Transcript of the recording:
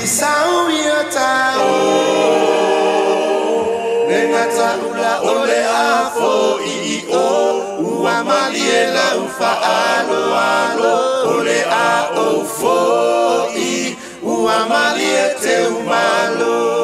the sound of time. Nengata ula ole afo I o uamaliela ufa alo alo ole a ofo I uamaliete umalo.